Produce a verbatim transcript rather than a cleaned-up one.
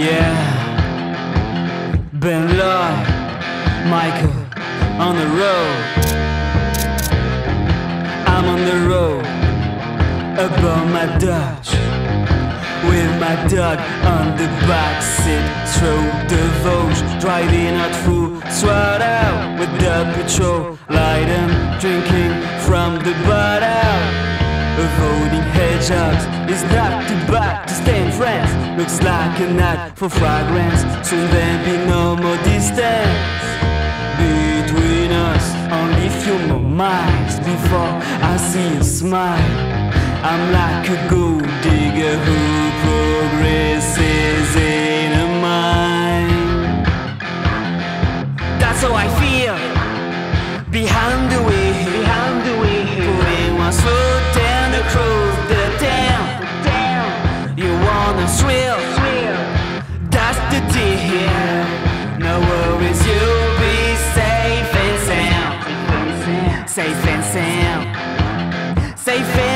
yeah. Ben Lloyd, Michael on the road. I'm on the road above my Dodge, with my dog on the back seat, through the Vosges, driving out through, swat out with the patrol, light and drinking from the bottle. Avoiding hedgehogs is not too bad to stay in France. Looks like a night for fragrance. Soon there'll be no more distance between us. Only a few more miles before I see you smile. I'm like a gold digger who progresses in a mine. That's how I feel behind the wheel, behind the wheel, pulling one slow. Cruise the town. You wanna thrill? That's the deal. No worries, you'll be safe and sound. Safe and sound. Safe and sound. Safe and